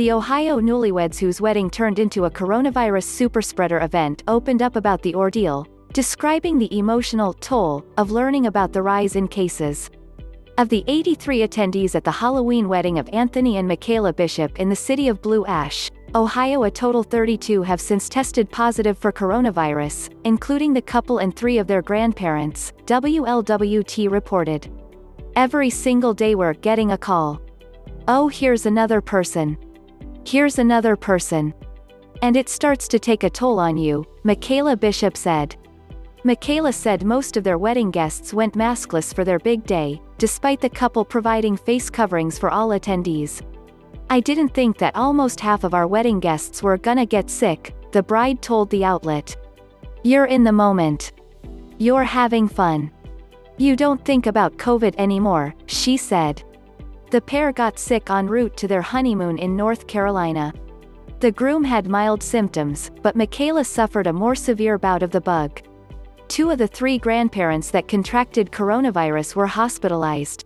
The Ohio newlyweds whose wedding turned into a coronavirus superspreader event opened up about the ordeal, describing the emotional toll of learning about the rise in cases. Of the 83 attendees at the Halloween wedding of Anthony and Mikayla Bishop in the city of Blue Ash, Ohio, a total 32 have since tested positive for coronavirus, including the couple and 3 of their grandparents, WLWT reported. "Every single day we're getting a call. Oh, here's another person. Here's another person. And it starts to take a toll on you," Mikayla Bishop said. Mikayla said most of their wedding guests went maskless for their big day, despite the couple providing face coverings for all attendees. "I didn't think that almost half of our wedding guests were gonna get sick," the bride told the outlet. "You're in the moment. You're having fun. You don't think about COVID anymore," she said. The pair got sick en route to their honeymoon in North Carolina. The groom had mild symptoms, but Mikayla suffered a more severe bout of the bug. 2 of the 3 grandparents that contracted coronavirus were hospitalized.